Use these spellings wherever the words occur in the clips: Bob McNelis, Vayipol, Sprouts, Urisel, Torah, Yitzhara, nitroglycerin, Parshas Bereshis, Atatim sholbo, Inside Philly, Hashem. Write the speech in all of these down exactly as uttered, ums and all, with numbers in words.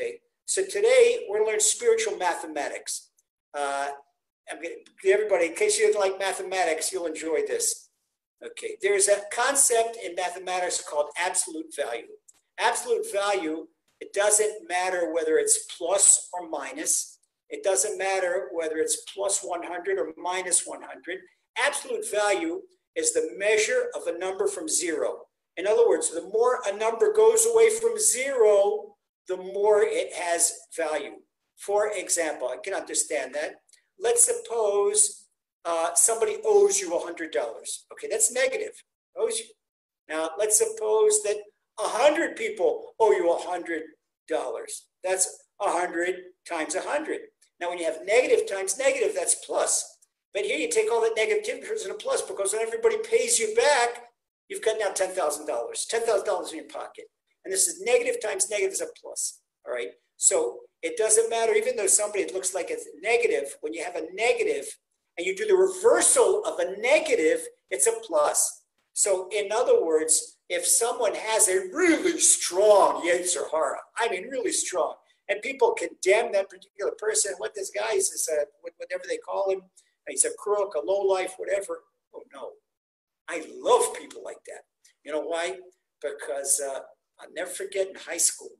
Okay, so today we're going to learn spiritual mathematics. Uh, I'm going to, everybody, in case you like mathematics, you'll enjoy this. Okay, there is a concept in mathematics called absolute value. Absolute value, it doesn't matter whether it's plus or minus. It doesn't matter whether it's plus one hundred or minus one hundred. Absolute value is the measure of a number from zero. In other words, the more a number goes away from zero, the more it has value. For example, I can understand that. Let's suppose uh, somebody owes you one hundred dollars. Okay, that's negative. Owes you. Now, let's suppose that one hundred people owe you one hundred dollars. That's one hundred times one hundred. Now, when you have negative times negative, that's plus. But here you take all that negative turns into plus, because when everybody pays you back, you've got now ten thousand dollars. ten thousand dollars in your pocket. And this is negative times negative is a plus. All right. So it doesn't matter, even though somebody, it looks like it's negative. When you have a negative and you do the reversal of a negative, it's a plus. So in other words, if someone has a really strong Yitzhara, I mean really strong, and people condemn that particular person, what this guy is, is a, whatever they call him, he's a crook, a lowlife, whatever. Oh, no. I love people like that. You know why? Because uh, I'll never forget in high school,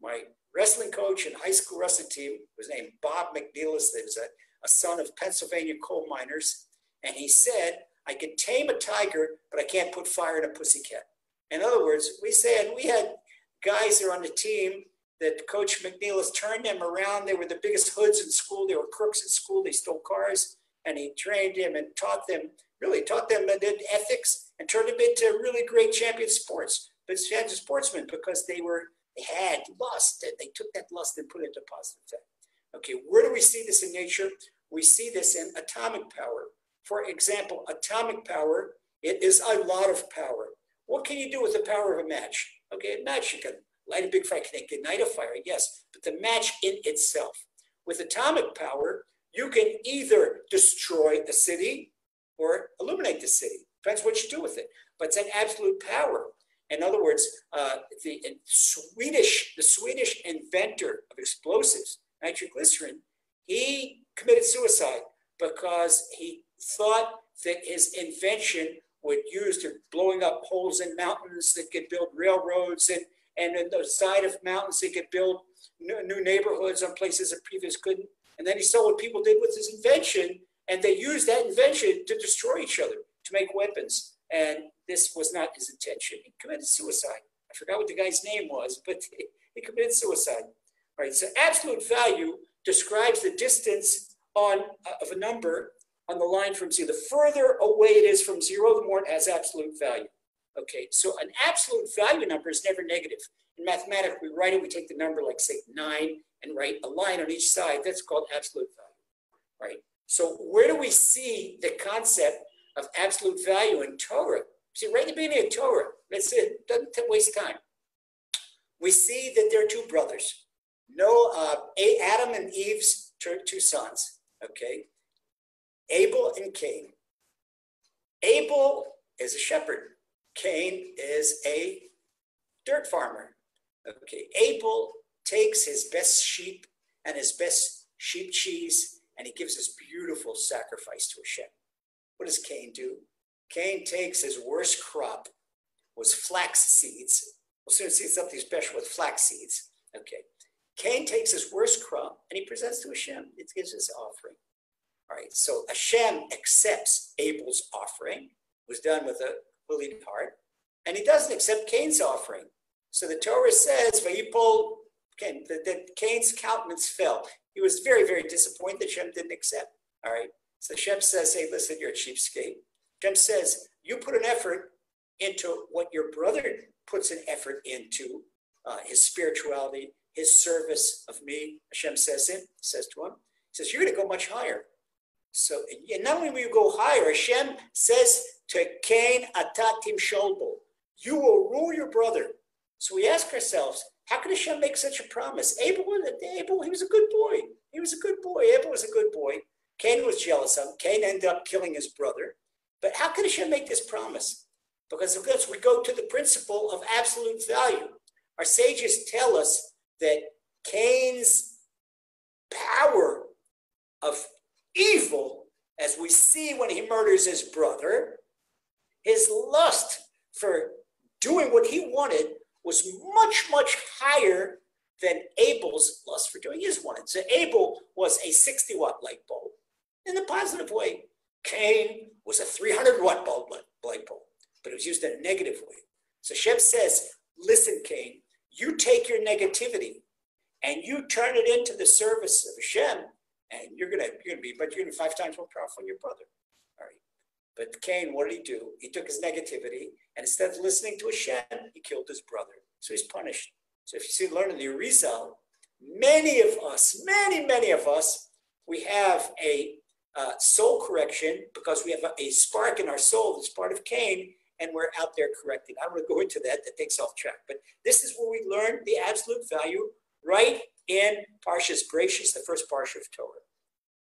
my wrestling coach in high school wrestling team was named Bob McNelis. He was a, a son of Pennsylvania coal miners. And he said, I can tame a tiger, but I can't put fire in a pussycat. In other words, we said we had guys that were on the team that Coach McNelis turned them around. They were the biggest hoods in school. They were crooks in school. They stole cars. And he trained them and taught them, really taught them ethics and turned them into really great champion sports, but champion sportsmen, because they were, they had lust, and they took that lust and put it into positive effect. Okay, where do we see this in nature? We see this in atomic power. For example, atomic power, it is a lot of power. What can you do with the power of a match? Okay, a match, you can light a big fire, you can ignite a fire, yes, but the match in itself. With atomic power, you can either destroy a city or illuminate the city. Depends what you do with it. But it's an absolute power. In other words, uh, the in Swedish, the Swedish inventor of explosives, nitroglycerin, he committed suicide because he thought that his invention would use to blowing up holes in mountains that could build railroads, and and on the side of mountains they could build new, new neighborhoods on places that previous couldn't. And then he saw what people did with his invention, and they used that invention to destroy each other, to make weapons. And this was not his intention. He committed suicide. I forgot what the guy's name was, but he committed suicide. All right, so absolute value describes the distance on uh, of a number on the line from zero. The further away it is from zero, the more it has absolute value. Okay, so an absolute value number is never negative. In mathematics, we write it, we take the number like, say, nine, and write a line on each side. That's called absolute value, right? So where do we see the concept of absolute value in Torah? See, right in the beginning of Torah, let's say it doesn't waste time. We see that there are two brothers, Noah, uh, Adam and Eve's two sons, okay? Abel and Cain. Abel is a shepherd. Cain is a dirt farmer, okay? Abel takes his best sheep and his best sheep cheese, and he gives this beautiful sacrifice to Hashem. What does Cain do? Cain takes his worst crop, was flax seeds. We'll soon see something special with flax seeds. Okay. Cain takes his worst crop and he presents to Hashem. It gives his offering. All right. So Hashem accepts Abel's offering, was done with a willing heart, and he doesn't accept Cain's offering. So the Torah says, Vayipol, Cain, that, that Cain's countenance fell. He was very, very disappointed that Hashem didn't accept. All right. So Hashem says, hey, listen, you're a cheapskate. Hashem says, you put an effort into what your brother puts an effort into, uh, his spirituality, his service of me. Hashem says it, says to him, he says, you're going to go much higher. So and not only will you go higher, Hashem says to Cain, Atatim sholbo, you will rule your brother. So we ask ourselves, how could Hashem make such a promise? Abel, Abel, he was a good boy. He was a good boy. Abel was a good boy. Cain was jealous of him. Cain ended up killing his brother. But how could Hashem make this promise? Because of course we go to the principle of absolute value. Our sages tell us that Cain's power of evil, as we see when he murders his brother, his lust for doing what he wanted was much, much higher than Abel's lust for doing his wanted. So Abel was a sixty watt light bulb in the positive way. Cain was a three hundred watt bulb light bulb, but it was used in a negative way. So Hashem says, listen, Cain, you take your negativity and you turn it into the service of Hashem, and you're gonna you're gonna be, but you're gonna be five times more powerful than your brother. All right. But Cain, what did he do? He took his negativity, and instead of listening to Hashem, he killed his brother. So he's punished. So if you see, learn in the Urisel, many of us, many, many of us, we have a uh, soul correction because we have a, a spark in our soul that's part of Cain, and we're out there correcting. I don't want to go into that, that takes off track. But this is where we learn the absolute value right in Parshas Bereshis, the first Parsha of Torah.